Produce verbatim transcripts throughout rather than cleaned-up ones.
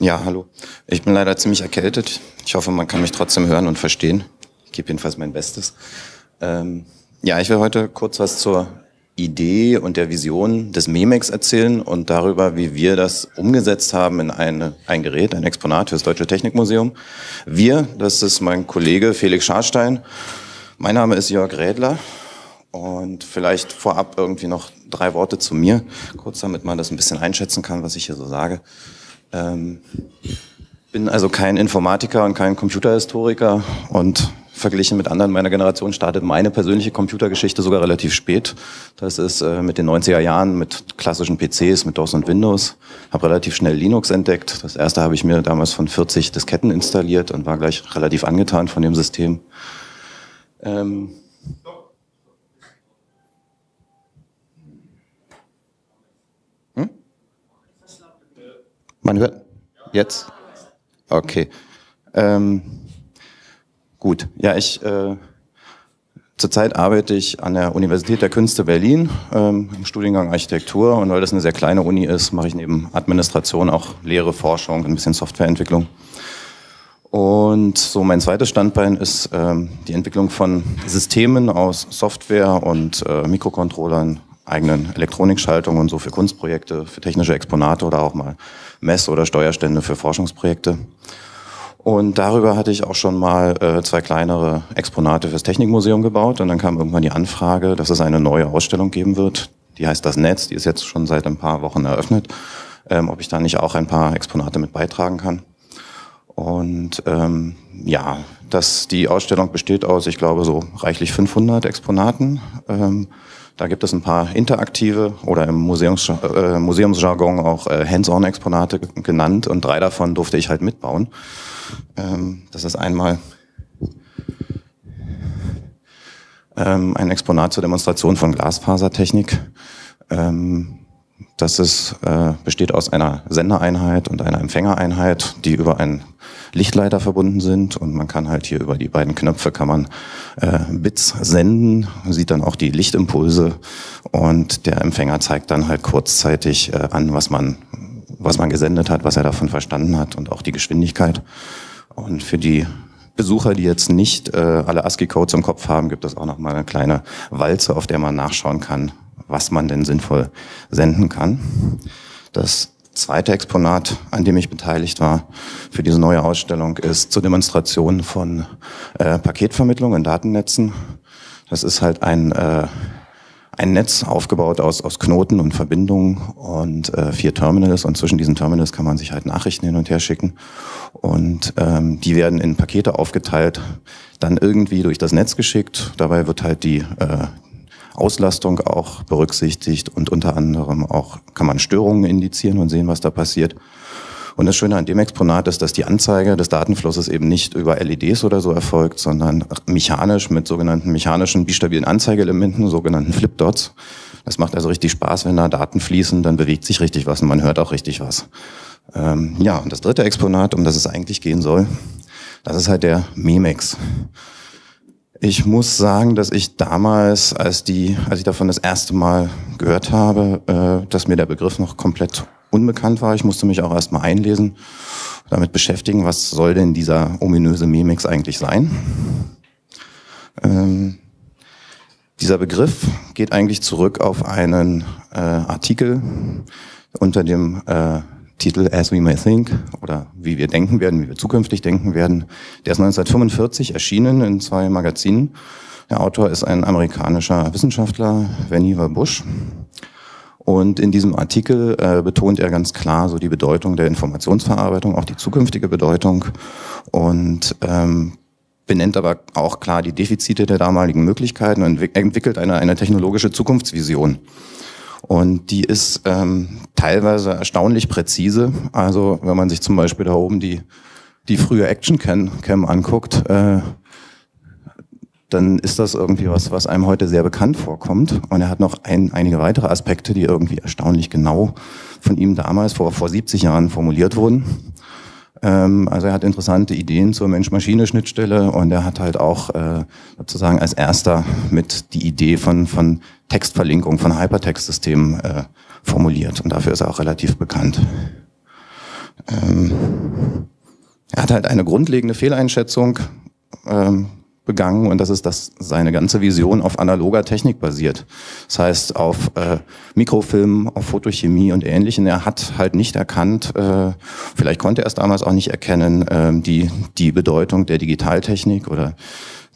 Ja, hallo. Ich bin leider ziemlich erkältet. Ich hoffe, man kann mich trotzdem hören und verstehen. Ich gebe jedenfalls mein Bestes. Ähm, ja, ich will heute kurz was zur Idee und der Vision des Memex erzählen und darüber, wie wir das umgesetzt haben in eine, ein Gerät, ein Exponat für das Deutsche Technikmuseum. Wir, das ist mein Kollege Felix Scharstein. Mein Name ist Jörg Rädler. Und vielleicht vorab irgendwie noch drei Worte zu mir, kurz, damit man das ein bisschen einschätzen kann, was ich hier so sage. Ähm, bin also kein Informatiker und kein Computerhistoriker und verglichen mit anderen meiner Generation startet meine persönliche Computergeschichte sogar relativ spät. Das ist äh, mit den neunziger Jahren, mit klassischen P Cs, mit DOS und Windows. Habe relativ schnell Linux entdeckt. Das erste habe ich mir damals von vierzig Disketten installiert und war gleich relativ angetan von dem System. Ähm, Man hört jetzt? Okay. Ähm, gut. Ja, ich äh, zurzeit arbeite ich an der Universität der Künste Berlin ähm, im Studiengang Architektur. Und weil das eine sehr kleine Uni ist, mache ich neben Administration auch Lehre, Forschung, ein bisschen Softwareentwicklung. Und so mein zweites Standbein ist ähm, die Entwicklung von Systemen aus Software und äh, Mikrocontrollern, eigenen Elektronikschaltungen und so für Kunstprojekte, für technische Exponate oder auch mal Mess- oder Steuerstände für Forschungsprojekte. Und darüber hatte ich auch schon mal äh, zwei kleinere Exponate fürs Technikmuseum gebaut und dann kam irgendwann die Anfrage, dass es eine neue Ausstellung geben wird. Die heißt Das Netz, die ist jetzt schon seit ein paar Wochen eröffnet, ähm, ob ich da nicht auch ein paar Exponate mit beitragen kann. Und ähm, ja, das, die Ausstellung besteht aus, ich glaube, so reichlich fünfhundert Exponaten. Ähm, Da gibt es ein paar interaktive oder im Museums, äh, Museumsjargon auch äh, Hands-on-Exponate genannt und drei davon durfte ich halt mitbauen. Ähm, das ist einmal ähm, ein Exponat zur Demonstration von Glasfasertechnik. Ähm, das ist, äh, besteht aus einer Sendereinheit und einer Empfängereinheit, die über einen Lichtleiter verbunden sind und man kann halt hier über die beiden Knöpfe kann man äh, Bits senden, sieht dann auch die Lichtimpulse und der Empfänger zeigt dann halt kurzzeitig äh, an, was man was man gesendet hat, was er davon verstanden hat und auch die Geschwindigkeit. Und für die Besucher, die jetzt nicht äh, alle ASCII-Codes im Kopf haben, gibt es auch nochmal eine kleine Walze, auf der man nachschauen kann, was man denn sinnvoll senden kann. Das zweite Exponat, an dem ich beteiligt war für diese neue Ausstellung, ist zur Demonstration von äh, Paketvermittlung in Datennetzen. Das ist halt ein, äh, ein Netz aufgebaut aus, aus Knoten und Verbindungen und äh, vier Terminals. Und zwischen diesen Terminals kann man sich halt Nachrichten hin und her schicken. Und ähm, die werden in Pakete aufgeteilt, dann irgendwie durch das Netz geschickt. Dabei wird halt die äh, Auslastung auch berücksichtigt und unter anderem auch kann man Störungen indizieren und sehen, was da passiert. Und das Schöne an dem Exponat ist, dass die Anzeige des Datenflusses eben nicht über L E Ds oder so erfolgt, sondern mechanisch mit sogenannten mechanischen bistabilen Anzeigeelementen, sogenannten Flipdots. Das macht also richtig Spaß, wenn da Daten fließen, dann bewegt sich richtig was und man hört auch richtig was. Ähm, ja, und das dritte Exponat, um das es eigentlich gehen soll, das ist halt der Memex. Ich muss sagen, dass ich damals, als die, als ich davon das erste Mal gehört habe, äh, dass mir der Begriff noch komplett unbekannt war. Ich musste mich auch erstmal einlesen, damit beschäftigen, was soll denn dieser ominöse Memex eigentlich sein? Ähm, dieser Begriff geht eigentlich zurück auf einen äh, Artikel unter dem äh, Titel As We May Think oder wie wir denken werden, wie wir zukünftig denken werden. Der ist neunzehnhundertfünfundvierzig erschienen in zwei Magazinen. Der Autor ist ein amerikanischer Wissenschaftler, Vannevar Bush. Und in diesem Artikel äh, betont er ganz klar so die Bedeutung der Informationsverarbeitung, auch die zukünftige Bedeutung und ähm, benennt aber auch klar die Defizite der damaligen Möglichkeiten und entwickelt eine, eine technologische Zukunftsvision. Und die ist ähm, teilweise erstaunlich präzise. Also wenn man sich zum Beispiel da oben die die frühe Action-Cam anguckt, äh, dann ist das irgendwie was, was einem heute sehr bekannt vorkommt. Und er hat noch ein, einige weitere Aspekte, die irgendwie erstaunlich genau von ihm damals vor vor siebzig Jahren formuliert wurden. Ähm, also er hat interessante Ideen zur Mensch-Maschine-Schnittstelle und er hat halt auch äh, sozusagen als erster mit die Idee von von Textverlinkung von Hypertextsystemen äh, formuliert und dafür ist er auch relativ bekannt. Ähm, er hat halt eine grundlegende Fehleinschätzung ähm, begangen, und das ist, dass seine ganze Vision auf analoger Technik basiert. Das heißt, auf äh, Mikrofilmen, auf Photochemie und Ähnlichem. Er hat halt nicht erkannt, äh, vielleicht konnte er es damals auch nicht erkennen, äh, die, die Bedeutung der Digitaltechnik oder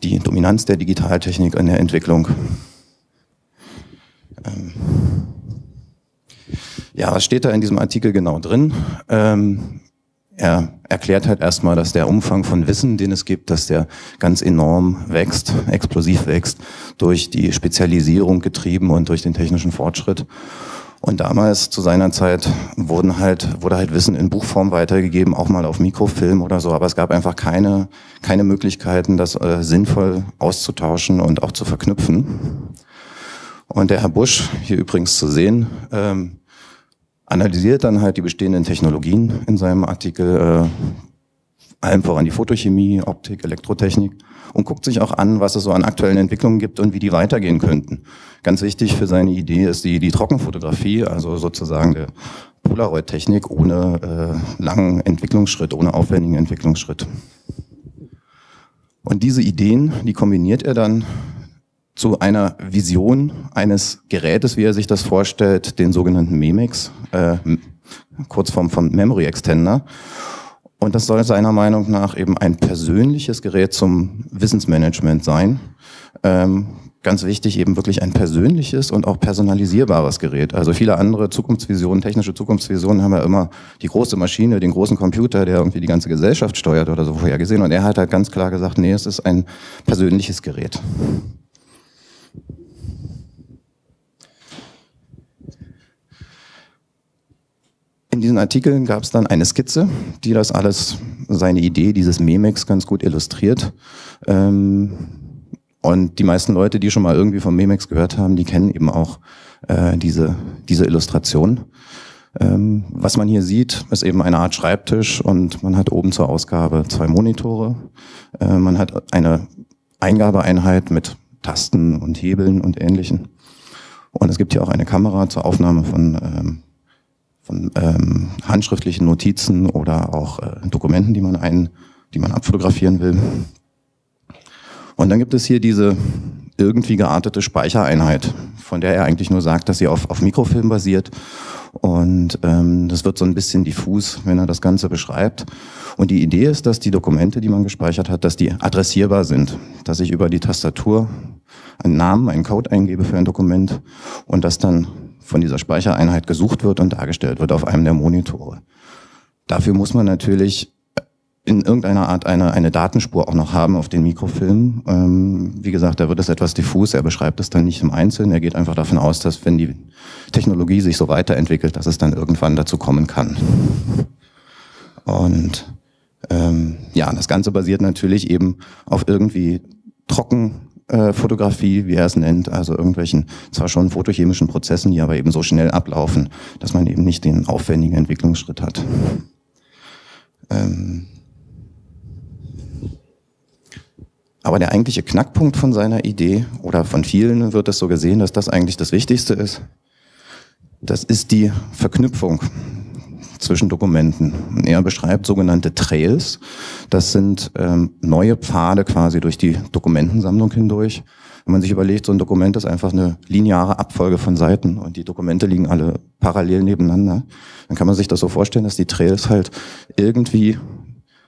die Dominanz der Digitaltechnik in der Entwicklung. Ähm ja, was steht da in diesem Artikel genau drin? Ähm Er erklärt halt erstmal, dass der Umfang von Wissen, den es gibt, dass der ganz enorm wächst, explosiv wächst, durch die Spezialisierung getrieben und durch den technischen Fortschritt. Und damals, zu seiner Zeit, wurden halt, wurde halt Wissen in Buchform weitergegeben, auch mal auf Mikrofilm oder so, aber es gab einfach keine, keine Möglichkeiten, das äh, sinnvoll auszutauschen und auch zu verknüpfen. Und der Herr Busch, hier übrigens zu sehen, ähm, analysiert dann halt die bestehenden Technologien in seinem Artikel, äh, allem voran die Photochemie, Optik, Elektrotechnik, und guckt sich auch an, was es so an aktuellen Entwicklungen gibt und wie die weitergehen könnten. Ganz wichtig für seine Idee ist die, die Trockenfotografie, also sozusagen der Polaroid-Technik ohne äh, langen Entwicklungsschritt, ohne aufwendigen Entwicklungsschritt. Und diese Ideen, die kombiniert er dann zu einer Vision eines Gerätes, wie er sich das vorstellt, den sogenannten Memex, äh, Kurzform von Memory Extender. Und das soll seiner Meinung nach eben ein persönliches Gerät zum Wissensmanagement sein. Ähm, ganz wichtig, eben wirklich ein persönliches und auch personalisierbares Gerät. Also viele andere Zukunftsvisionen, technische Zukunftsvisionen haben ja immer die große Maschine, den großen Computer, der irgendwie die ganze Gesellschaft steuert oder so, vorher gesehen. Und er hat halt ganz klar gesagt, nee, es ist ein persönliches Gerät. In diesen Artikeln gab es dann eine Skizze, die das alles, seine Idee dieses Memex, ganz gut illustriert. Und die meisten Leute, die schon mal irgendwie vom Memex gehört haben, die kennen eben auch diese, diese Illustration. Was man hier sieht, ist eben eine Art Schreibtisch, und man hat oben zur Ausgabe zwei Monitore. Man hat eine Eingabeeinheit mit Tasten und Hebeln und Ähnlichem. Und es gibt hier auch eine Kamera zur Aufnahme von von ähm, handschriftlichen Notizen oder auch äh, Dokumenten, die man ein, die man abfotografieren will. Und dann gibt es hier diese irgendwie geartete Speichereinheit, von der er eigentlich nur sagt, dass sie auf, auf Mikrofilm basiert. Und ähm, das wird so ein bisschen diffus, wenn er das Ganze beschreibt. Und die Idee ist, dass die Dokumente, die man gespeichert hat, dass die adressierbar sind. Dass ich über die Tastatur einen Namen, einen Code eingebe für ein Dokument und das dann von dieser Speichereinheit gesucht wird und dargestellt wird auf einem der Monitore. Dafür muss man natürlich in irgendeiner Art eine, eine Datenspur auch noch haben auf den Mikrofilmen. Ähm, wie gesagt, da wird es etwas diffus, er beschreibt es dann nicht im Einzelnen, er geht einfach davon aus, dass wenn die Technologie sich so weiterentwickelt, dass es dann irgendwann dazu kommen kann. Und ähm, ja, das Ganze basiert natürlich eben auf irgendwie trocken Fotografie, wie er es nennt, also irgendwelchen zwar schon photochemischen Prozessen, die aber eben so schnell ablaufen, dass man eben nicht den aufwendigen Entwicklungsschritt hat. Ähm aber der eigentliche Knackpunkt von seiner Idee, oder von vielen wird das so gesehen, dass das eigentlich das Wichtigste ist, das ist die Verknüpfung zwischen Dokumenten. Und er beschreibt sogenannte Trails. Das sind ähm, neue Pfade quasi durch die Dokumentensammlung hindurch. Wenn man sich überlegt, so ein Dokument ist einfach eine lineare Abfolge von Seiten und die Dokumente liegen alle parallel nebeneinander, dann kann man sich das so vorstellen, dass die Trails halt irgendwie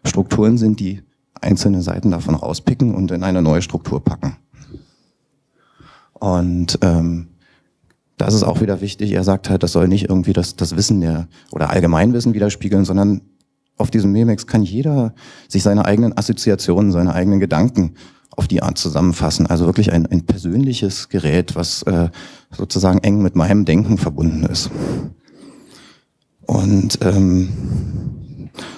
Strukturen sind, die einzelne Seiten davon rauspicken und in eine neue Struktur packen. Und ähm, das ist auch wieder wichtig. Er sagt halt, das soll nicht irgendwie das, das Wissen der, oder Allgemeinwissen widerspiegeln, sondern auf diesem Memex kann jeder sich seine eigenen Assoziationen, seine eigenen Gedanken auf die Art zusammenfassen. Also wirklich ein, ein persönliches Gerät, was äh, sozusagen eng mit meinem Denken verbunden ist. Und ähm,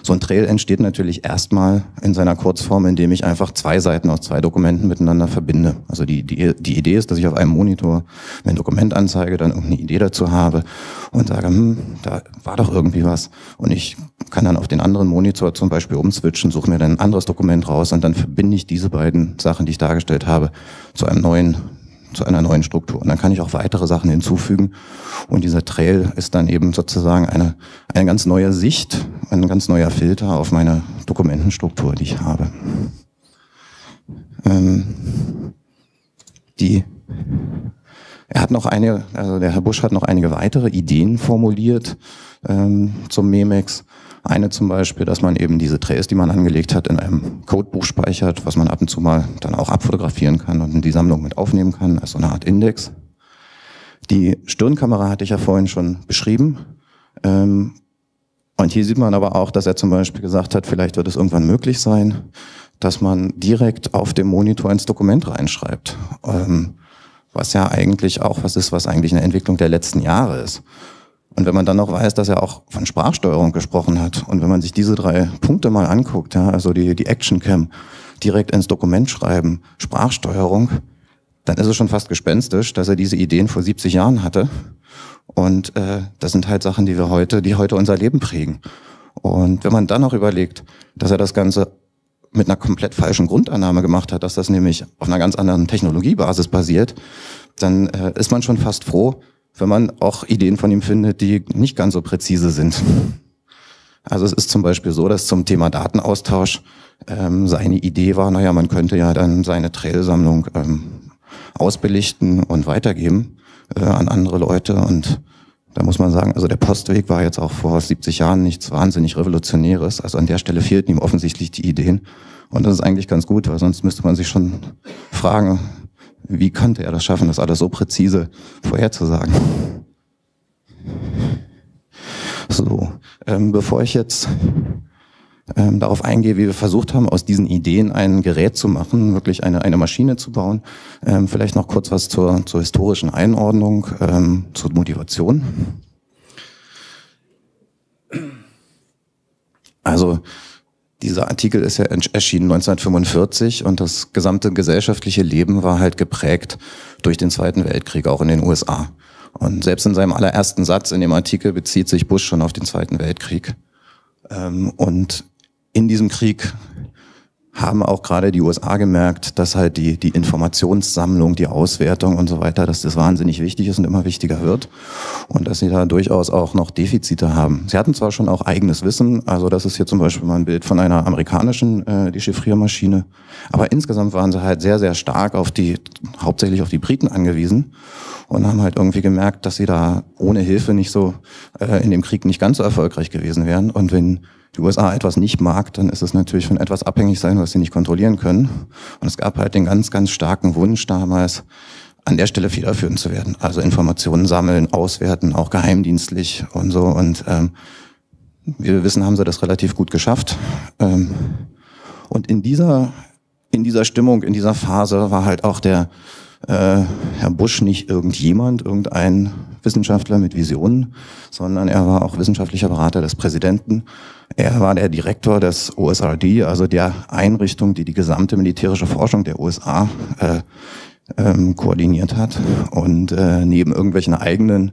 so ein Trail entsteht natürlich erstmal in seiner Kurzform, indem ich einfach zwei Seiten aus zwei Dokumenten miteinander verbinde. Also die, die, die Idee ist, dass ich auf einem Monitor ein Dokument anzeige, dann irgendeine Idee dazu habe und sage, hm, da war doch irgendwie was. Und ich kann dann auf den anderen Monitor zum Beispiel umswitchen, suche mir dann ein anderes Dokument raus und dann verbinde ich diese beiden Sachen, die ich dargestellt habe, zu einem neuen zu einer neuen Struktur. Und dann kann ich auch weitere Sachen hinzufügen. Und dieser Trail ist dann eben sozusagen eine, eine ganz neue Sicht, ein ganz neuer Filter auf meine Dokumentenstruktur, die ich habe. Ähm, die, er hat noch einige, also der Herr Busch hat noch einige weitere Ideen formuliert ähm, zum Memex. Eine zum Beispiel, dass man eben diese Trails, die man angelegt hat, in einem Codebuch speichert, was man ab und zu mal dann auch abfotografieren kann und in die Sammlung mit aufnehmen kann, als so eine Art Index. Die Stirnkamera hatte ich ja vorhin schon beschrieben. Und hier sieht man aber auch, dass er zum Beispiel gesagt hat, vielleicht wird es irgendwann möglich sein, dass man direkt auf dem Monitor ins Dokument reinschreibt. Was ja eigentlich auch was ist, was eigentlich eine Entwicklung der letzten Jahre ist. Und wenn man dann noch weiß, dass er auch von Sprachsteuerung gesprochen hat und wenn man sich diese drei Punkte mal anguckt, ja, also die, die Action-Cam, direkt ins Dokument schreiben, Sprachsteuerung, dann ist es schon fast gespenstisch, dass er diese Ideen vor siebzig Jahren hatte. Und äh, das sind halt Sachen, die wir heute, die heute unser Leben prägen. Und wenn man dann noch überlegt, dass er das Ganze mit einer komplett falschen Grundannahme gemacht hat, dass das nämlich auf einer ganz anderen Technologiebasis basiert, dann äh, ist man schon fast froh, wenn man auch Ideen von ihm findet, die nicht ganz so präzise sind. Also es ist zum Beispiel so, dass zum Thema Datenaustausch ähm, seine Idee war, naja, man könnte ja dann seine Trail-Sammlung ähm, ausbelichten und weitergeben äh, an andere Leute. Und da muss man sagen, also der Postweg war jetzt auch vor siebzig Jahren nichts wahnsinnig Revolutionäres. Also an der Stelle fehlten ihm offensichtlich die Ideen. Und das ist eigentlich ganz gut, weil sonst müsste man sich schon fragen, wie konnte er das schaffen, das alles so präzise vorherzusagen? So, ähm, bevor ich jetzt ähm, darauf eingehe, wie wir versucht haben, aus diesen Ideen ein Gerät zu machen, wirklich eine, eine Maschine zu bauen, ähm, vielleicht noch kurz was zur, zur historischen Einordnung, ähm, zur Motivation. Also, dieser Artikel ist ja erschienen neunzehnhundertfünfundvierzig und das gesamte gesellschaftliche Leben war halt geprägt durch den Zweiten Weltkrieg, auch in den U S A. Und selbst in seinem allerersten Satz in dem Artikel bezieht sich Bush schon auf den Zweiten Weltkrieg. Und in diesem Krieg haben auch gerade die U S A gemerkt, dass halt die, die Informationssammlung, die Auswertung und so weiter, dass das wahnsinnig wichtig ist und immer wichtiger wird und dass sie da durchaus auch noch Defizite haben. Sie hatten zwar schon auch eigenes Wissen, also das ist hier zum Beispiel mal ein Bild von einer amerikanischen äh, Dechiffriermaschine, aber insgesamt waren sie halt sehr, sehr stark auf die, hauptsächlich auf die Briten angewiesen und haben halt irgendwie gemerkt, dass sie da ohne Hilfe nicht so, äh, in dem Krieg nicht ganz so erfolgreich gewesen wären. Und wenn die U S A etwas nicht mag, dann ist es natürlich von etwas abhängig sein, was sie nicht kontrollieren können. Und es gab halt den ganz, ganz starken Wunsch damals, an der Stelle federführend zu werden. Also Informationen sammeln, auswerten, auch geheimdienstlich und so. Und ähm, wie wir wissen, haben sie das relativ gut geschafft. Ähm, und in dieser, in dieser Stimmung, in dieser Phase war halt auch der äh, Herr Bush nicht irgendjemand, irgendein Wissenschaftler mit Visionen, sondern er war auch wissenschaftlicher Berater des Präsidenten. Er war der Direktor des O S R D, also der Einrichtung, die die gesamte militärische Forschung der U S A äh, ähm, koordiniert hat. Und äh, neben irgendwelchen eigenen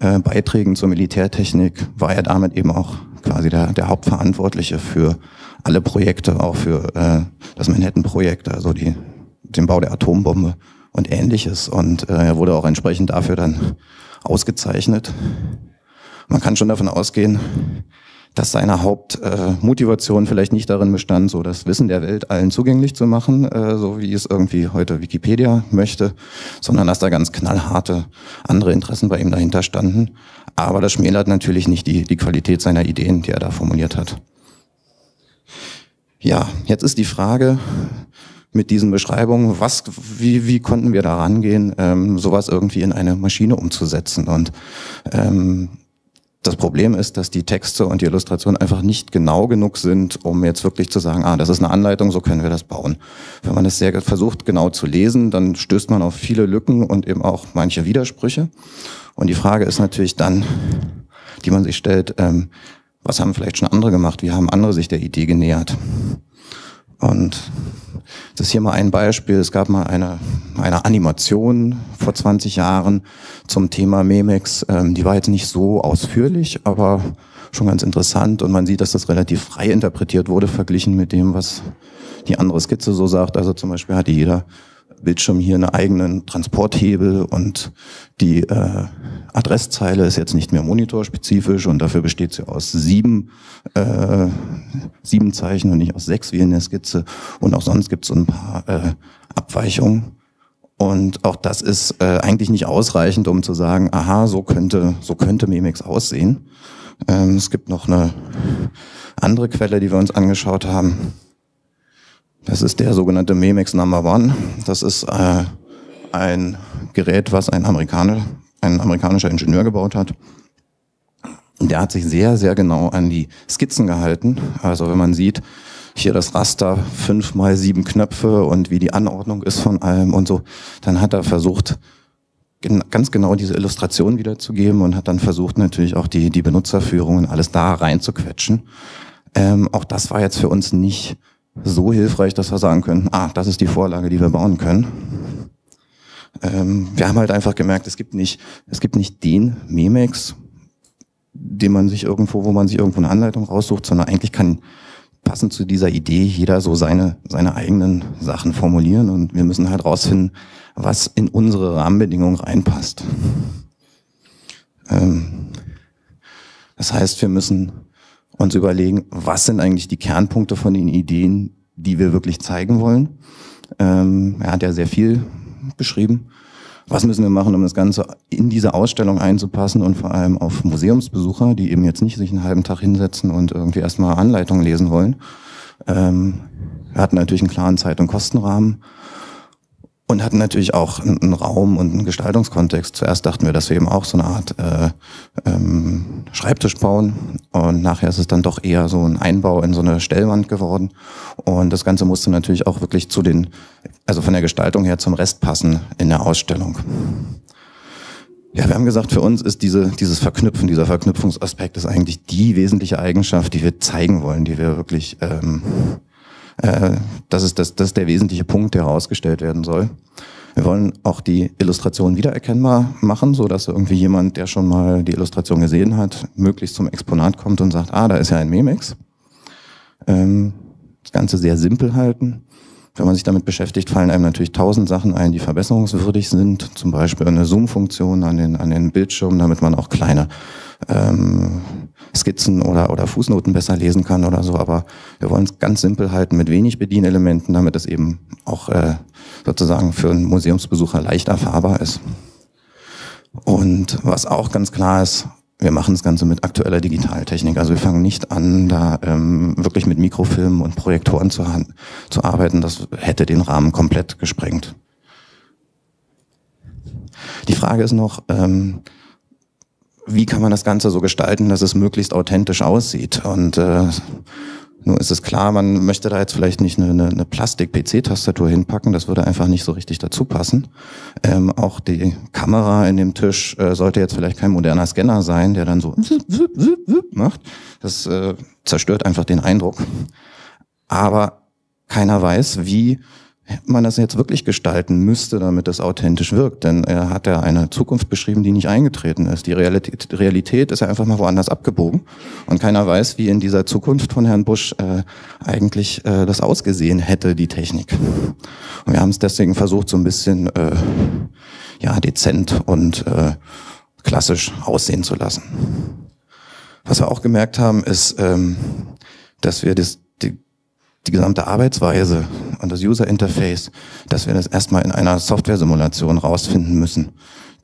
äh, Beiträgen zur Militärtechnik war er damit eben auch quasi der, der Hauptverantwortliche für alle Projekte, auch für äh, das Manhattan-Projekt, also die, den Bau der Atombombe und Ähnliches. Und äh, er wurde auch entsprechend dafür dann ausgezeichnet. Man kann schon davon ausgehen, dass seine Hauptmotivation äh, vielleicht nicht darin bestand, so das Wissen der Welt allen zugänglich zu machen, äh, so wie es irgendwie heute Wikipedia möchte, sondern dass da ganz knallharte andere Interessen bei ihm dahinter standen. Aber das schmälert natürlich nicht die, die Qualität seiner Ideen, die er da formuliert hat. Ja, jetzt ist die Frage mit diesen Beschreibungen, was, wie, wie konnten wir da rangehen, ähm, sowas irgendwie in eine Maschine umzusetzen? Und ähm, das Problem ist, dass die Texte und die Illustrationen einfach nicht genau genug sind, um jetzt wirklich zu sagen, ah, das ist eine Anleitung, so können wir das bauen. Wenn man das sehr versucht, genau zu lesen, dann stößt man auf viele Lücken und eben auch manche Widersprüche. Und die Frage ist natürlich dann, die man sich stellt, ähm, was haben vielleicht schon andere gemacht? Wie haben andere sich der Idee genähert? Und das ist hier mal ein Beispiel. Es gab mal eine, eine Animation vor zwanzig Jahren zum Thema Memex. Ähm, die war jetzt nicht so ausführlich, aber schon ganz interessant. Und man sieht, dass das relativ frei interpretiert wurde, verglichen mit dem, was die andere Skizze so sagt. Also zum Beispiel hatte jeder Bildschirm hier einen eigenen Transporthebel und die äh, Adresszeile ist jetzt nicht mehr monitorspezifisch und dafür besteht sie aus sieben, äh, sieben Zeichen und nicht aus sechs wie in der Skizze. Und auch sonst gibt es so ein paar äh, Abweichungen. Und auch das ist äh, eigentlich nicht ausreichend, um zu sagen, aha, so könnte so könnte Memex aussehen. Ähm, es gibt noch eine andere Quelle, die wir uns angeschaut haben. Das ist der sogenannte Memex Number One. Das ist äh, ein Gerät, was ein Amerikaner, ein amerikanischer Ingenieur gebaut hat. Der hat sich sehr, sehr genau an die Skizzen gehalten. Also wenn man sieht, hier das Raster, fünf mal sieben Knöpfe und wie die Anordnung ist von allem und so. Dann hat er versucht, gen- ganz genau diese Illustration wiederzugeben und hat dann versucht, natürlich auch die, die Benutzerführung und alles da reinzuquetschen. Ähm, auch das war jetzt für uns nicht so hilfreich, dass wir sagen können, ah, das ist die Vorlage, die wir bauen können. Ähm, wir haben halt einfach gemerkt, es gibt nicht, es gibt nicht den Memex, den man sich irgendwo, wo man sich irgendwo eine Anleitung raussucht, sondern eigentlich kann passend zu dieser Idee jeder so seine seine eigenen Sachen formulieren und wir müssen halt rausfinden, was in unsere Rahmenbedingungen reinpasst. Ähm, das heißt, wir müssen uns überlegen, was sind eigentlich die Kernpunkte von den Ideen, die wir wirklich zeigen wollen. Ähm, er hat ja sehr viel beschrieben. Was müssen wir machen, um das Ganze in diese Ausstellung einzupassen und vor allem auf Museumsbesucher, die eben jetzt nicht sich einen halben Tag hinsetzen und irgendwie erstmal Anleitungen lesen wollen. Ähm, wir hatten natürlich einen klaren Zeit- und Kostenrahmen und hatten natürlich auch einen Raum und einen Gestaltungskontext. Zuerst dachten wir, dass wir eben auch so eine Art äh, ähm, Schreibtisch bauen und nachher ist es dann doch eher so ein Einbau in so eine Stellwand geworden und das Ganze musste natürlich auch wirklich zu den, also von der Gestaltung her zum Rest passen in der Ausstellung. Ja, wir haben gesagt, für uns ist diese, dieses Verknüpfen, dieser Verknüpfungsaspekt ist eigentlich die wesentliche Eigenschaft, die wir zeigen wollen, die wir wirklich... Ähm, Das ist, das, das ist der wesentliche Punkt, der herausgestellt werden soll. Wir wollen auch die Illustration wiedererkennbar machen, so dass irgendwie jemand, der schon mal die Illustration gesehen hat, möglichst zum Exponat kommt und sagt, ah, da ist ja ein Memex. Das Ganze sehr simpel halten. Wenn man sich damit beschäftigt, fallen einem natürlich tausend Sachen ein, die verbesserungswürdig sind. Zum Beispiel eine Zoom-Funktion an den, an den Bildschirmen, damit man auch kleine ähm, Skizzen oder, oder Fußnoten besser lesen kann oder so. Aber wir wollen es ganz simpel halten mit wenig Bedienelementen, damit es eben auch äh, sozusagen für einen Museumsbesucher leicht erfahrbar ist. Und was auch ganz klar ist, wir machen das Ganze mit aktueller Digitaltechnik. Also wir fangen nicht an, da ähm, wirklich mit Mikrofilmen und Projektoren zu, zu arbeiten. Das hätte den Rahmen komplett gesprengt. Die Frage ist noch, ähm, wie kann man das Ganze so gestalten, dass es möglichst authentisch aussieht? Und äh, nun ist es klar, man möchte da jetzt vielleicht nicht eine, eine Plastik-P C-Tastatur hinpacken, das würde einfach nicht so richtig dazu passen. Ähm, auch die Kamera in dem Tisch äh, sollte jetzt vielleicht kein moderner Scanner sein, der dann so macht. Das äh, zerstört einfach den Eindruck. Aber keiner weiß, wie man das jetzt wirklich gestalten müsste, damit das authentisch wirkt. Denn er hat ja eine Zukunft beschrieben, die nicht eingetreten ist. Die Realität, Realität ist ja einfach mal woanders abgebogen. Und keiner weiß, wie in dieser Zukunft von Herrn Bush äh, eigentlich äh, das ausgesehen hätte, die Technik. Und wir haben es deswegen versucht, so ein bisschen äh, ja dezent und äh, klassisch aussehen zu lassen. Was wir auch gemerkt haben, ist, ähm, dass wir das die gesamte Arbeitsweise und das User-Interface, dass wir das erstmal in einer Software-Simulation rausfinden müssen.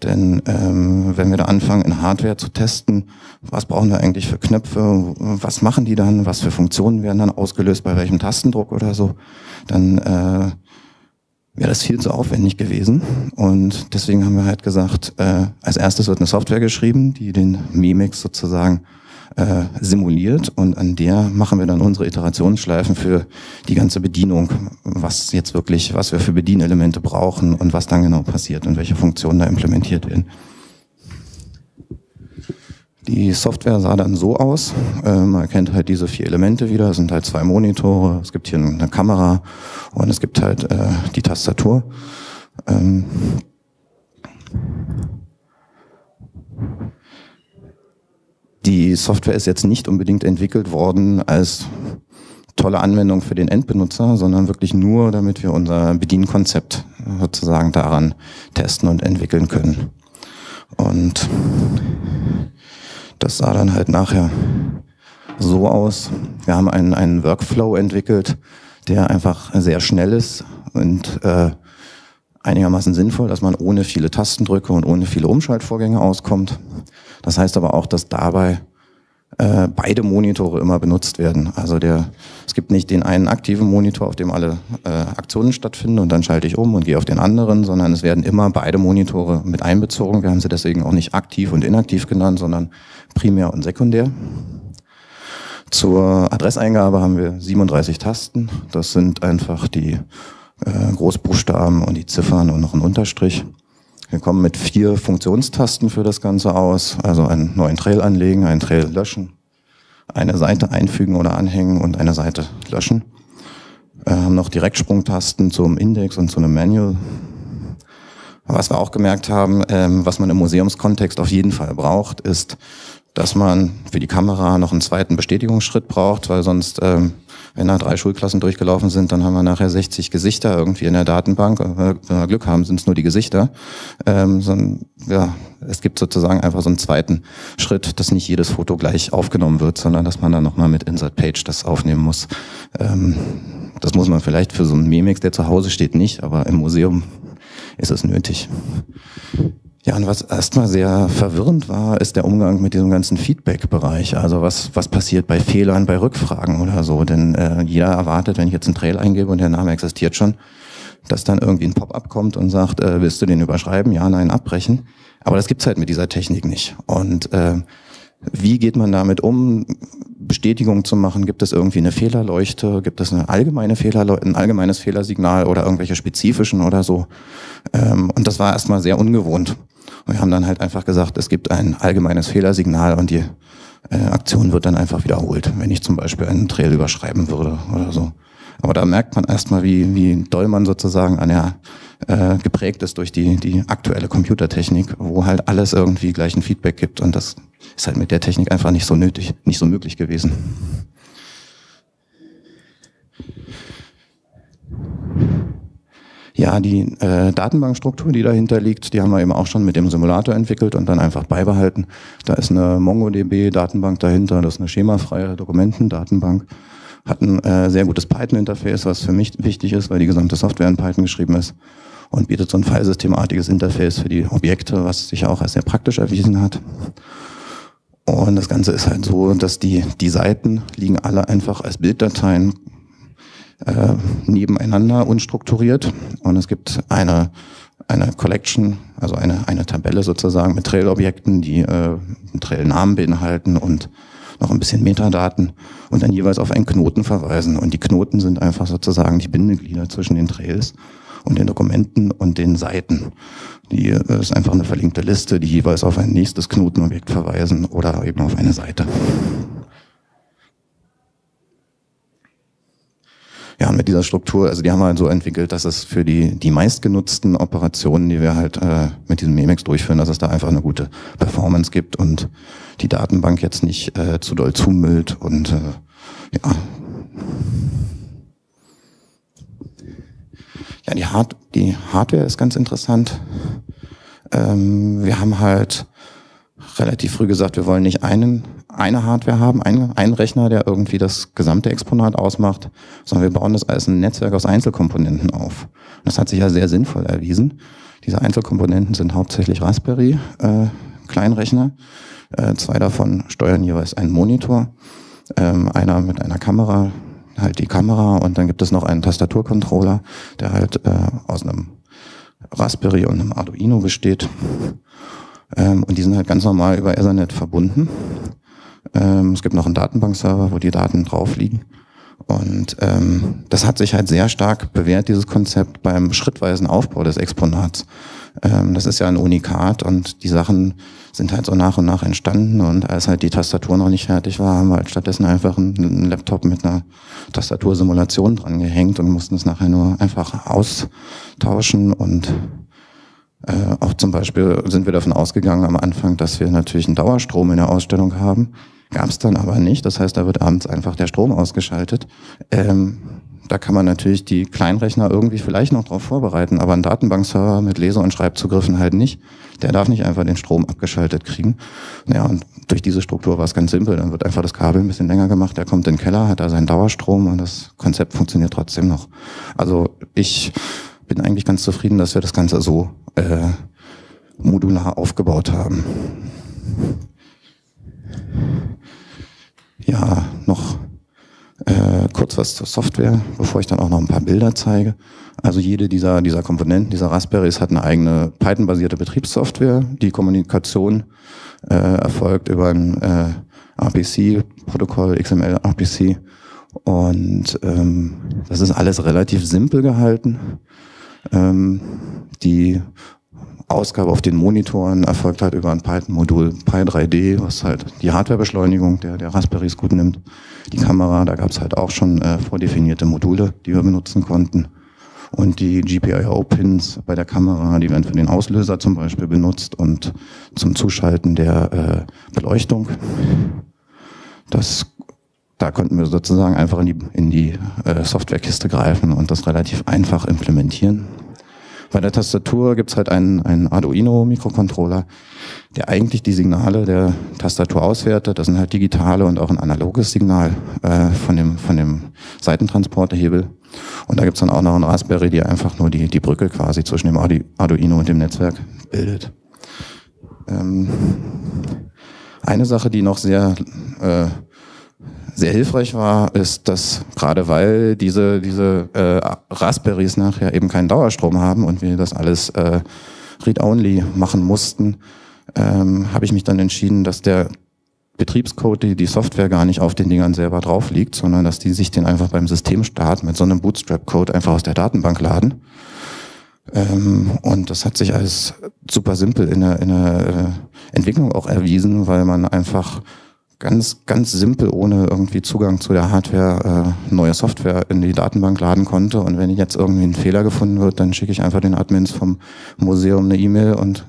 Denn ähm, wenn wir da anfangen, in Hardware zu testen, was brauchen wir eigentlich für Knöpfe, was machen die dann, was für Funktionen werden dann ausgelöst, bei welchem Tastendruck oder so, dann äh, wäre das viel zu aufwendig gewesen. Und deswegen haben wir halt gesagt, äh, als erstes wird eine Software geschrieben, die den Memex sozusagen Äh, simuliert und an der machen wir dann unsere Iterationsschleifen für die ganze Bedienung, was jetzt wirklich, was wir für Bedienelemente brauchen und was dann genau passiert und welche Funktionen da implementiert werden. Die Software sah dann so aus, äh, man erkennt halt diese vier Elemente wieder, es sind halt zwei Monitore, es gibt hier eine Kamera und es gibt halt äh, die Tastatur. Ähm Die Software ist jetzt nicht unbedingt entwickelt worden als tolle Anwendung für den Endbenutzer, sondern wirklich nur, damit wir unser Bedienkonzept sozusagen daran testen und entwickeln können. Und das sah dann halt nachher so aus. Wir haben einen, einen Workflow entwickelt, der einfach sehr schnell ist und äh, einigermaßen sinnvoll, dass man ohne viele Tastendrücke und ohne viele Umschaltvorgänge auskommt. Das heißt aber auch, dass dabei äh, beide Monitore immer benutzt werden. Also der, es gibt nicht den einen aktiven Monitor, auf dem alle äh, Aktionen stattfinden und dann schalte ich um und gehe auf den anderen, sondern es werden immer beide Monitore mit einbezogen. Wir haben sie deswegen auch nicht aktiv und inaktiv genannt, sondern primär und sekundär. Zur Adresseingabe haben wir siebenunddreißig Tasten. Das sind einfach die Großbuchstaben und die Ziffern und noch ein Unterstrich. Wir kommen mit vier Funktionstasten für das Ganze aus, also einen neuen Trail anlegen, einen Trail löschen, eine Seite einfügen oder anhängen und eine Seite löschen. Wir haben noch Direktsprungtasten zum Index und zu einem Manual. Was wir auch gemerkt haben, was man im Museumskontext auf jeden Fall braucht, ist, dass man für die Kamera noch einen zweiten Bestätigungsschritt braucht, weil sonst, ähm, wenn da drei Schulklassen durchgelaufen sind, dann haben wir nachher sechzig Gesichter irgendwie in der Datenbank. Wenn wir Glück haben, sind es nur die Gesichter. Ähm, so ein, ja, es gibt sozusagen einfach so einen zweiten Schritt, dass nicht jedes Foto gleich aufgenommen wird, sondern dass man dann nochmal mit Insert Page das aufnehmen muss. Ähm, das muss man vielleicht für so einen Memex, der zu Hause steht, nicht, aber im Museum ist es nötig. Ja, und was erstmal sehr verwirrend war, ist der Umgang mit diesem ganzen Feedback-Bereich. Also was was passiert bei Fehlern, bei Rückfragen oder so? Denn äh, jeder erwartet, wenn ich jetzt einen Trail eingebe und der Name existiert schon, dass dann irgendwie ein Pop-up kommt und sagt, äh, willst du den überschreiben? Ja, nein, abbrechen. Aber das gibt's halt mit dieser Technik nicht. Und äh, wie geht man damit um, Bestätigung zu machen? Gibt es irgendwie eine Fehlerleuchte? Gibt es eine allgemeine Fehlerleuchte, ein allgemeines Fehlersignal oder irgendwelche spezifischen oder so? Ähm, und das war erstmal sehr ungewohnt. Und wir haben dann halt einfach gesagt, es gibt ein allgemeines Fehlersignal und die äh, Aktion wird dann einfach wiederholt, wenn ich zum Beispiel einen Trail überschreiben würde oder so. Aber da merkt man erstmal, wie, wie doll man sozusagen an der, äh, geprägt ist durch die, die aktuelle Computertechnik, wo halt alles irgendwie gleich ein Feedback gibt. Und das ist halt mit der Technik einfach nicht so nötig, nicht so möglich gewesen. Ja, die äh, Datenbankstruktur, die dahinter liegt, die haben wir eben auch schon mit dem Simulator entwickelt und dann einfach beibehalten. Da ist eine MongoDB-Datenbank dahinter, das ist eine schemafreie Dokumentendatenbank. Hat ein äh, sehr gutes Python-Interface, was für mich wichtig ist, weil die gesamte Software in Python geschrieben ist und bietet so ein filesystemartiges Interface für die Objekte, was sich auch als sehr praktisch erwiesen hat. Und das Ganze ist halt so, dass die, die Seiten liegen alle einfach als Bilddateien Äh, nebeneinander unstrukturiert und es gibt eine eine Collection, also eine eine Tabelle sozusagen mit Trail-Objekten, die äh, Trail-Namen beinhalten und noch ein bisschen Metadaten und dann jeweils auf einen Knoten verweisen und die Knoten sind einfach sozusagen die Bindeglieder zwischen den Trails und den Dokumenten und den Seiten. Die äh, ist einfach eine verlinkte Liste, die jeweils auf ein nächstes Knotenobjekt verweisen oder eben auf eine Seite. Ja, und mit dieser Struktur, also die haben wir halt so entwickelt, dass es für die die meistgenutzten Operationen, die wir halt äh, mit diesem Memex durchführen, dass es da einfach eine gute Performance gibt und die Datenbank jetzt nicht äh, zu doll zumüllt und äh, ja. Ja, die, Hard die Hardware ist ganz interessant. Ähm, wir haben halt relativ früh gesagt, wir wollen nicht einen, eine Hardware haben, einen, einen Rechner, der irgendwie das gesamte Exponat ausmacht, sondern wir bauen das als ein Netzwerk aus Einzelkomponenten auf. Und das hat sich ja sehr sinnvoll erwiesen. Diese Einzelkomponenten sind hauptsächlich Raspberry, äh, Kleinrechner. Äh, zwei davon steuern jeweils einen Monitor. Ähm, einer mit einer Kamera, halt die Kamera, und dann gibt es noch einen Tastaturcontroller, der halt äh, aus einem Raspberry und einem Arduino besteht. Und die sind halt ganz normal über Ethernet verbunden. Es gibt noch einen Datenbankserver, wo die Daten drauf liegen. Und das hat sich halt sehr stark bewährt, dieses Konzept beim schrittweisen Aufbau des Exponats. Das ist ja ein Unikat und die Sachen sind halt so nach und nach entstanden. Und als halt die Tastatur noch nicht fertig war, haben wir halt stattdessen einfach einen Laptop mit einer Tastatursimulation dran gehängt und mussten es nachher nur einfach austauschen und Äh, auch zum Beispiel sind wir davon ausgegangen am Anfang, dass wir natürlich einen Dauerstrom in der Ausstellung haben. Gab es dann aber nicht. Das heißt, da wird abends einfach der Strom ausgeschaltet. Ähm, Da kann man natürlich die Kleinrechner irgendwie vielleicht noch drauf vorbereiten, aber ein Datenbankserver mit Lese- und Schreibzugriffen halt nicht. Der darf nicht einfach den Strom abgeschaltet kriegen. Naja, und durch diese Struktur war es ganz simpel. Dann wird einfach das Kabel ein bisschen länger gemacht, der kommt in den Keller, hat da seinen Dauerstrom und das Konzept funktioniert trotzdem noch. Also ich bin eigentlich ganz zufrieden, dass wir das Ganze so äh, modular aufgebaut haben. Ja, noch Äh, kurz was zur Software, bevor ich dann auch noch ein paar Bilder zeige. Also jede dieser, dieser Komponenten, dieser Raspberries hat eine eigene Python-basierte Betriebssoftware. Die Kommunikation äh, erfolgt über ein äh, R P C-Protokoll, X M L R P C. Und ähm, das ist alles relativ simpel gehalten. Ähm, die Ausgabe auf den Monitoren erfolgt halt über ein Python-Modul Pi drei D, was halt die Hardwarebeschleunigung der, der Raspberries gut nimmt. Die Kamera, da gab es halt auch schon äh, vordefinierte Module, die wir benutzen konnten. Und die G P I O-Pins bei der Kamera, die werden für den Auslöser zum Beispiel benutzt und zum Zuschalten der äh, Beleuchtung. Das, da konnten wir sozusagen einfach in die, in die äh, Softwarekiste greifen und das relativ einfach implementieren. Bei der Tastatur gibt's halt einen, einen Arduino-Mikrocontroller, der eigentlich die Signale der Tastatur auswertet. Das sind halt digitale und auch ein analoges Signal äh, von dem, von dem Seitentransporterhebel. Und da gibt's dann auch noch einen Raspberry, die einfach nur die, die Brücke quasi zwischen dem Arduino und dem Netzwerk bildet. Ähm, eine Sache, die noch sehr... Äh, sehr hilfreich war, ist, dass gerade weil diese diese äh, Raspberries nachher eben keinen Dauerstrom haben und wir das alles äh, read-only machen mussten, ähm, habe ich mich dann entschieden, dass der Betriebscode, die, die Software gar nicht auf den Dingern selber drauf liegt, sondern dass die sich den einfach beim Systemstart mit so einem Bootstrap-Code einfach aus der Datenbank laden. Ähm, und das hat sich als super simpel in der, in der äh, Entwicklung auch erwiesen, weil man einfach ganz ganz simpel ohne irgendwie Zugang zu der Hardware äh, neue Software in die Datenbank laden konnte. Und wenn jetzt irgendwie ein Fehler gefunden wird, dann schicke ich einfach den Admins vom Museum eine E-Mail und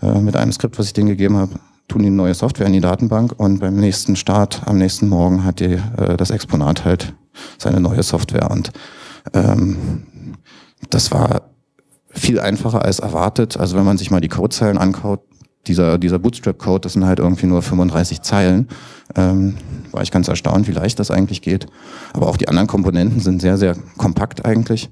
äh, mit einem Skript, was ich denen gegeben habe, tun die neue Software in die Datenbank und beim nächsten Start, am nächsten Morgen hat die, äh, das Exponat halt seine neue Software. Und ähm, das war viel einfacher als erwartet. Also wenn man sich mal die Codezeilen ankaut, Dieser, dieser Bootstrap-Code, das sind halt irgendwie nur fünfunddreißig Zeilen. Ähm, war ich ganz erstaunt, wie leicht das eigentlich geht. Aber auch die anderen Komponenten sind sehr, sehr kompakt eigentlich.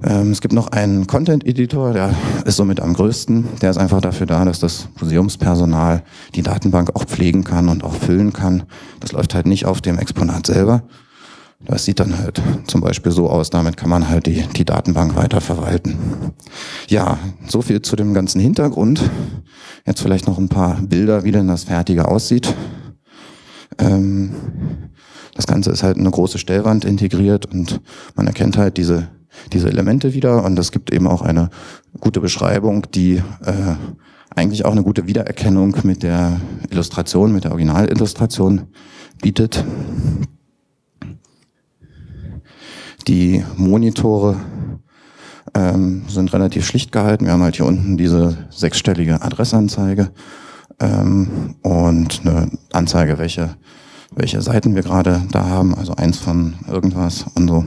Ähm, es gibt noch einen Content-Editor, der ist somit am größten. Der ist einfach dafür da, dass das Museumspersonal die Datenbank auch pflegen kann und auch füllen kann. Das läuft halt nicht auf dem Exponat selber. Das sieht dann halt zum Beispiel so aus, damit kann man halt die, die Datenbank weiterverwalten. Ja, so viel zu dem ganzen Hintergrund. Jetzt vielleicht noch ein paar Bilder, wie denn das Fertige aussieht. Ähm, das Ganze ist halt eine große Stellwand integriert und man erkennt halt diese, diese Elemente wieder und es gibt eben auch eine gute Beschreibung, die äh, eigentlich auch eine gute Wiedererkennung mit der Illustration, mit der Originalillustration bietet. Die Monitore ähm, sind relativ schlicht gehalten. Wir haben halt hier unten diese sechsstellige Adressanzeige ähm, und eine Anzeige, welche, welche Seiten wir gerade da haben, also eins von irgendwas und so.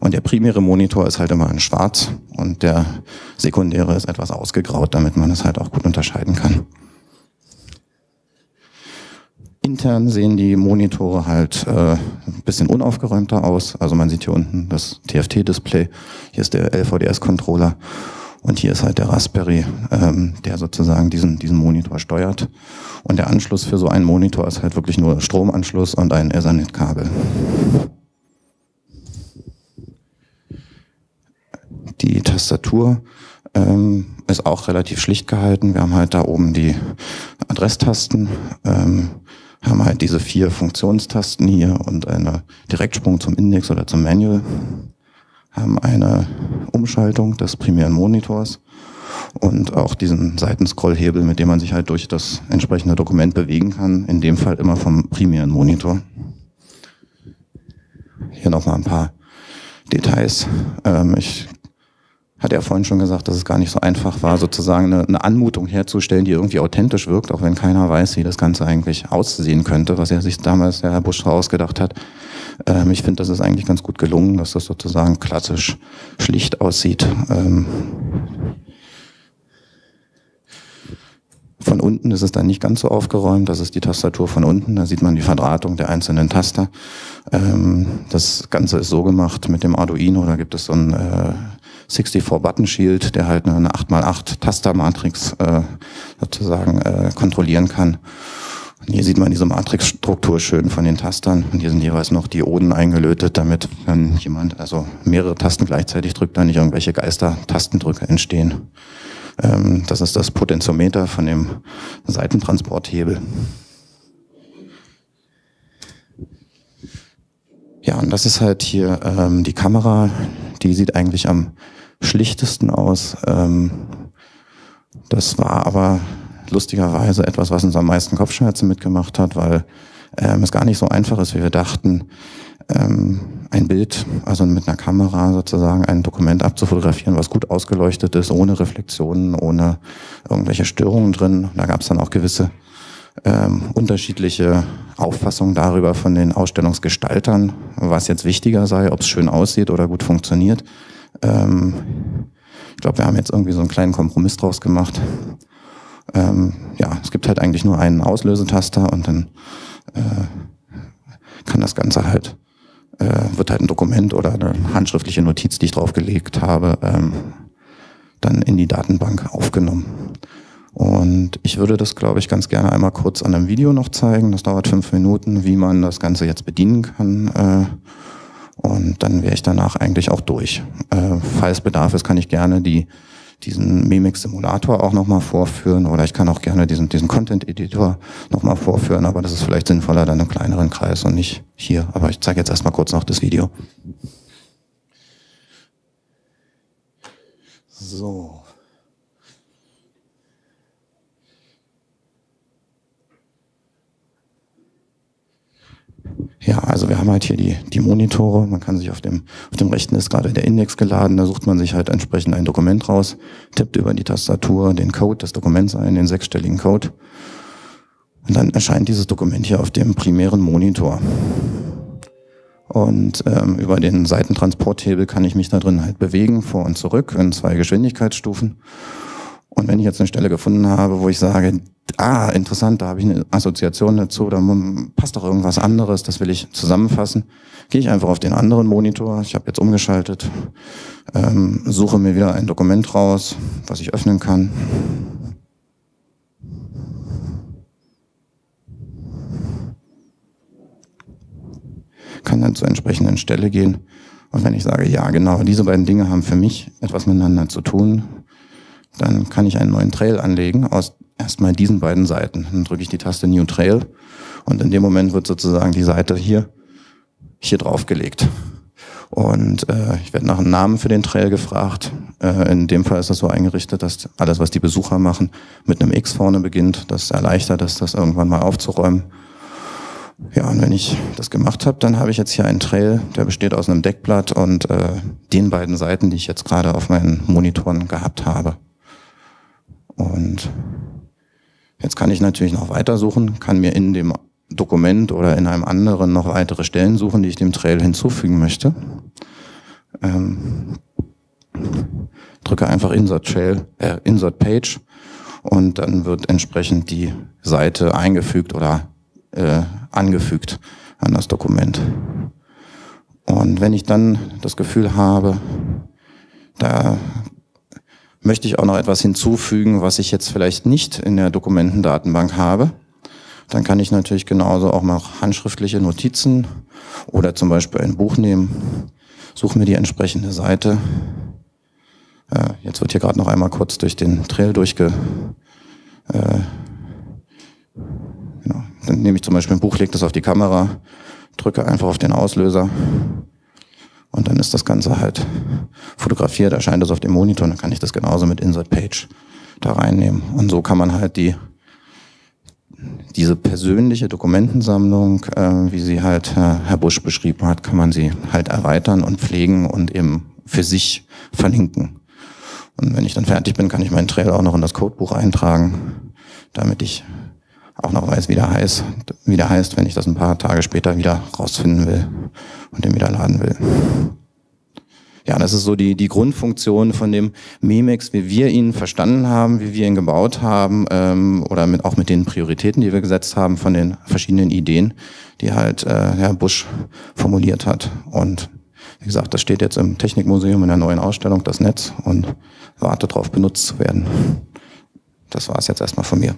Und der primäre Monitor ist halt immer in schwarz und der sekundäre ist etwas ausgegraut, damit man es halt auch gut unterscheiden kann. Intern sehen die Monitore halt äh, ein bisschen unaufgeräumter aus. Also man sieht hier unten das T F T-Display, hier ist der L V D S-Controller und hier ist halt der Raspberry, ähm, der sozusagen diesen, diesen Monitor steuert. Und der Anschluss für so einen Monitor ist halt wirklich nur Stromanschluss und ein Ethernet-Kabel. Die Tastatur ähm, ist auch relativ schlicht gehalten. Wir haben halt da oben die Adresstasten, ähm, haben halt diese vier Funktionstasten hier und eine Direktsprung zum Index oder zum Manual, haben eine Umschaltung des primären Monitors und auch diesen Seitenscrollhebel, mit dem man sich halt durch das entsprechende Dokument bewegen kann, in dem Fall immer vom primären Monitor. Hier nochmal ein paar Details. Ähm, ich hatte ja vorhin schon gesagt, dass es gar nicht so einfach war, sozusagen eine, eine Anmutung herzustellen, die irgendwie authentisch wirkt, auch wenn keiner weiß, wie das Ganze eigentlich aussehen könnte, was er sich damals, der Herr Busch, ausgedacht hat. Ähm, ich finde, das ist eigentlich ganz gut gelungen, dass das sozusagen klassisch schlicht aussieht. Ähm, Von unten ist es dann nicht ganz so aufgeräumt, das ist die Tastatur von unten, da sieht man die Verdrahtung der einzelnen Taster. Das Ganze ist so gemacht mit dem Arduino, da gibt es so ein sechs vier Button Shield, der halt eine acht mal acht Tastermatrix sozusagen kontrollieren kann. Und hier sieht man diese Matrixstruktur schön von den Tastern und hier sind jeweils noch Dioden eingelötet, damit dann jemand, also mehrere Tasten gleichzeitig drückt, da nicht irgendwelche Geister-Tastendrücke entstehen. Das ist das Potentiometer von dem Seitentransporthebel. Ja, und das ist halt hier ähm, die Kamera, die sieht eigentlich am schlichtesten aus. Ähm, das war aber lustigerweise etwas, was uns am meisten Kopfschmerzen mitgemacht hat, weil ähm, es gar nicht so einfach ist, wie wir dachten, ähm, ein Bild, also mit einer Kamera sozusagen ein Dokument abzufotografieren, was gut ausgeleuchtet ist, ohne Reflexionen, ohne irgendwelche Störungen drin. Da gab es dann auch gewisse ähm, unterschiedliche Auffassungen darüber von den Ausstellungsgestaltern, was jetzt wichtiger sei, ob es schön aussieht oder gut funktioniert. Ähm, ich glaube, wir haben jetzt irgendwie so einen kleinen Kompromiss draus gemacht. Ähm, ja, es gibt halt eigentlich nur einen Auslösetaster und dann äh, kann das Ganze halt Äh, wird halt ein Dokument oder eine handschriftliche Notiz, die ich draufgelegt habe, ähm, dann in die Datenbank aufgenommen. Und ich würde das, glaube ich, ganz gerne einmal kurz an einem Video noch zeigen. Das dauert fünf Minuten, wie man das Ganze jetzt bedienen kann. Äh, und dann wäre ich danach eigentlich auch durch. Äh, falls Bedarf ist, kann ich gerne die, diesen Memex-Simulator auch nochmal vorführen oder ich kann auch gerne diesen, diesen Content-Editor nochmal vorführen, aber das ist vielleicht sinnvoller dann im kleineren Kreis und nicht hier. Aber ich zeige jetzt erstmal kurz noch das Video. So. Ja, also wir haben halt hier die, die Monitore, man kann sich auf dem, auf dem rechten ist gerade der Index geladen, da sucht man sich halt entsprechend ein Dokument raus, tippt über die Tastatur den Code des Dokuments ein, den sechsstelligen Code und dann erscheint dieses Dokument hier auf dem primären Monitor. Und ähm, über den Seitentransporthebel kann ich mich da drin halt bewegen, vor und zurück in zwei Geschwindigkeitsstufen. Und wenn ich jetzt eine Stelle gefunden habe, wo ich sage, ah, interessant, da habe ich eine Assoziation dazu, da passt doch irgendwas anderes, das will ich zusammenfassen, gehe ich einfach auf den anderen Monitor, ich habe jetzt umgeschaltet, ähm, suche mir wieder ein Dokument raus, was ich öffnen kann. Kann dann zur entsprechenden Stelle gehen und wenn ich sage, ja genau, diese beiden Dinge haben für mich etwas miteinander zu tun, dann kann ich einen neuen Trail anlegen aus erstmal diesen beiden Seiten. Dann drücke ich die Taste New Trail und in dem Moment wird sozusagen die Seite hier, hier draufgelegt. Und äh, ich werde nach einem Namen für den Trail gefragt. Äh, in dem Fall ist das so eingerichtet, dass alles, was die Besucher machen, mit einem X vorne beginnt. Das erleichtert es, das irgendwann mal aufzuräumen. Ja, und wenn ich das gemacht habe, dann habe ich jetzt hier einen Trail, der besteht aus einem Deckblatt und äh, den beiden Seiten, die ich jetzt gerade auf meinen Monitoren gehabt habe. Und jetzt kann ich natürlich noch weitersuchen, kann mir in dem Dokument oder in einem anderen noch weitere Stellen suchen, die ich dem Trail hinzufügen möchte. Ähm, drücke einfach Insert Trail, äh, Insert Page und dann wird entsprechend die Seite eingefügt oder äh, angefügt an das Dokument. Und wenn ich dann das Gefühl habe, da möchte ich auch noch etwas hinzufügen, was ich jetzt vielleicht nicht in der Dokumentendatenbank habe, dann kann ich natürlich genauso auch mal handschriftliche Notizen oder zum Beispiel ein Buch nehmen, suche mir die entsprechende Seite. Äh, jetzt wird hier gerade noch einmal kurz durch den Trail durchge... Äh, genau. Dann nehme ich zum Beispiel ein Buch, lege das auf die Kamera, drücke einfach auf den Auslöser. Und dann ist das Ganze halt fotografiert, erscheint es auf dem Monitor, dann kann ich das genauso mit Insert Page da reinnehmen. Und so kann man halt die diese persönliche Dokumentensammlung, äh, wie sie halt Herr, Herr Busch beschrieben hat, kann man sie halt erweitern und pflegen und eben für sich verlinken. Und wenn ich dann fertig bin, kann ich meinen Trail auch noch in das Codebuch eintragen, damit ich auch noch weiß, wie der heißt, wie der heißt, wenn ich das ein paar Tage später wieder rausfinden will und den wieder laden will. Ja, das ist so die, die Grundfunktion von dem Memex, wie wir ihn verstanden haben, wie wir ihn gebaut haben, ähm, oder mit, auch mit den Prioritäten, die wir gesetzt haben von den verschiedenen Ideen, die halt äh, Herr Busch formuliert hat. Und wie gesagt, das steht jetzt im Technikmuseum in der neuen Ausstellung, das Netz, und wartet darauf, benutzt zu werden. Das war es jetzt erstmal von mir.